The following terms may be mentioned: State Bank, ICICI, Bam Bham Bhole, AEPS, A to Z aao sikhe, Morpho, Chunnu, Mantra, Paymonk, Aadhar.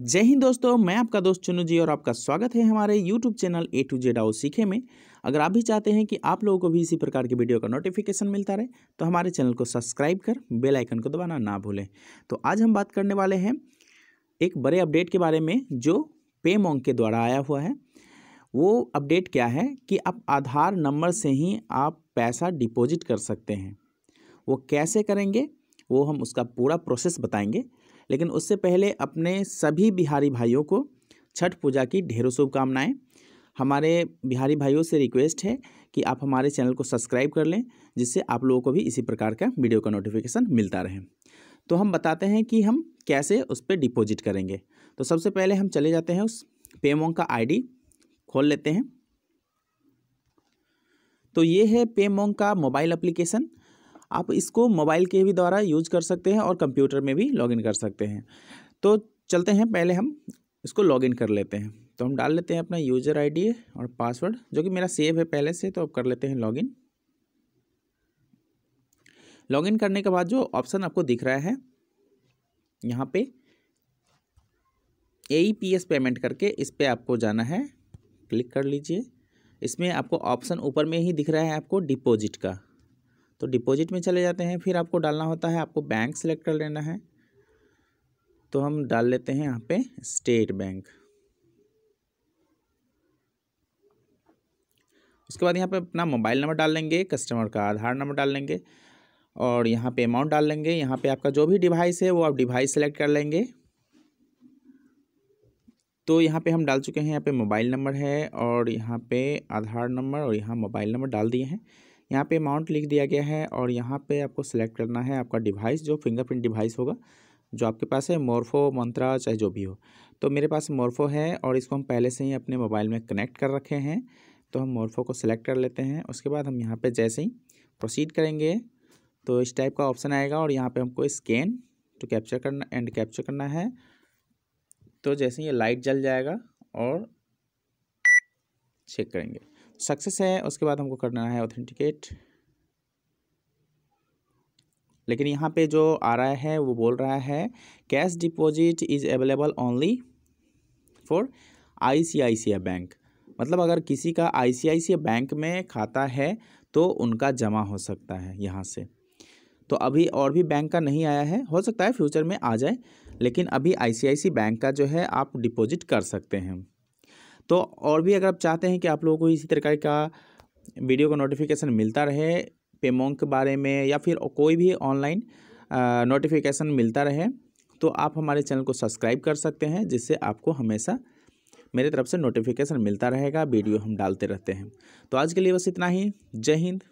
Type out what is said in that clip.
जय हिंद दोस्तों, मैं आपका दोस्त चुन्नू जी और आपका स्वागत है हमारे YouTube channel A to Z आओ सीखे में। अगर आप भी चाहते हैं कि आप लोगों को भी इसी प्रकार की वीडियो का नोटिफिकेशन मिलता रहे तो हमारे चैनल को सब्सक्राइब कर बेल आइकन को दबाना ना भूलें। तो आज हम बात करने वाले हैं एक बड़े अपडेट के बारे में जो पेमोंक के द्वारा आया हुआ है। वो अपडेट क्या है कि आप आधार नंबर से ही आप पैसा डिपॉजिट कर सकते हैं। वो कैसे करेंगे वो हम उसका पूरा प्रोसेस बताएंगे, लेकिन उससे पहले अपने सभी बिहारी भाइयों को छठ पूजा की ढेरों शुभकामनाएँ। हमारे बिहारी भाइयों से रिक्वेस्ट है कि आप हमारे चैनल को सब्सक्राइब कर लें, जिससे आप लोगों को भी इसी प्रकार का वीडियो का नोटिफिकेशन मिलता रहे। तो हम बताते हैं कि हम कैसे उस पर डिपॉजिट करेंगे। तो सबसे पहले हम चले जाते हैं उस पेमोंक का आईडी खोल लेते हैं। तो ये है पेमोंक का मोबाइल एप्लीकेशन। आप इसको मोबाइल के भी द्वारा यूज कर सकते हैं और कंप्यूटर में भी लॉगिन कर सकते हैं। तो चलते हैं, पहले हम इसको लॉगिन कर लेते हैं। तो हम डाल लेते हैं अपना यूज़र आईडी और पासवर्ड, जो कि मेरा सेव है पहले से। तो आप कर लेते हैं लॉगिन। लॉगिन करने के बाद जो ऑप्शन आपको दिख रहा है यहाँ पे AEPS पेमेंट करके, इस पर आपको जाना है, क्लिक कर लीजिए। इसमें आपको ऑप्शन ऊपर में ही दिख रहा है आपको डिपॉजिट का। तो डिपॉजिट में चले जाते हैं। फिर आपको डालना होता है, आपको बैंक सेलेक्ट कर लेना है। तो हम डाल लेते हैं यहाँ पे स्टेट बैंक। उसके बाद यहाँ पे अपना मोबाइल नंबर डाल लेंगे, कस्टमर का आधार नंबर डाल लेंगे और यहाँ पे अमाउंट डाल लेंगे। यहाँ पे आपका जो भी डिवाइस है वो आप डिवाइस सेलेक्ट कर लेंगे। तो यहाँ पे हम डाल चुके हैं, यहाँ पे मोबाइल नंबर है और यहाँ पे आधार नंबर और यहाँ मोबाइल नंबर डाल दिए हैं। यहाँ पे अमाउंट लिख दिया गया है और यहाँ पे आपको सेलेक्ट करना है आपका डिवाइस, जो फिंगरप्रिंट डिवाइस होगा जो आपके पास है, मोर्फो, मंत्रा, चाहे जो भी हो। तो मेरे पास मोर्फो है और इसको हम पहले से ही अपने मोबाइल में कनेक्ट कर रखे हैं। तो हम मोर्फो को सेलेक्ट कर लेते हैं। उसके बाद हम यहाँ पे जैसे ही प्रोसीड करेंगे तो इस टाइप का ऑप्शन आएगा और यहाँ पर हमको स्कैन टू कैप्चर करना है। तो जैसे ही ये लाइट जल जाएगा और चेक करेंगे, सक्सेस है। उसके बाद हमको करना है ऑथेंटिकेट। लेकिन यहाँ पे जो आ रहा है वो बोल रहा है cash deposit is available only for ICICI bank. मतलब अगर किसी का ICICI बैंक में खाता है तो उनका जमा हो सकता है यहाँ से। तो अभी और भी बैंक का नहीं आया है, हो सकता है फ्यूचर में आ जाए, लेकिन अभी ICICI बैंक का जो है आप डिपॉजिट कर सकते हैं। तो और भी अगर आप चाहते हैं कि आप लोगों को इसी तरह का वीडियो का नोटिफिकेशन मिलता रहे पेमोंक के बारे में, या फिर कोई भी ऑनलाइन नोटिफिकेशन मिलता रहे, तो आप हमारे चैनल को सब्सक्राइब कर सकते हैं, जिससे आपको हमेशा मेरे तरफ से नोटिफिकेशन मिलता रहेगा। वीडियो हम डालते रहते हैं। तो आज के लिए बस इतना ही। जय हिंद।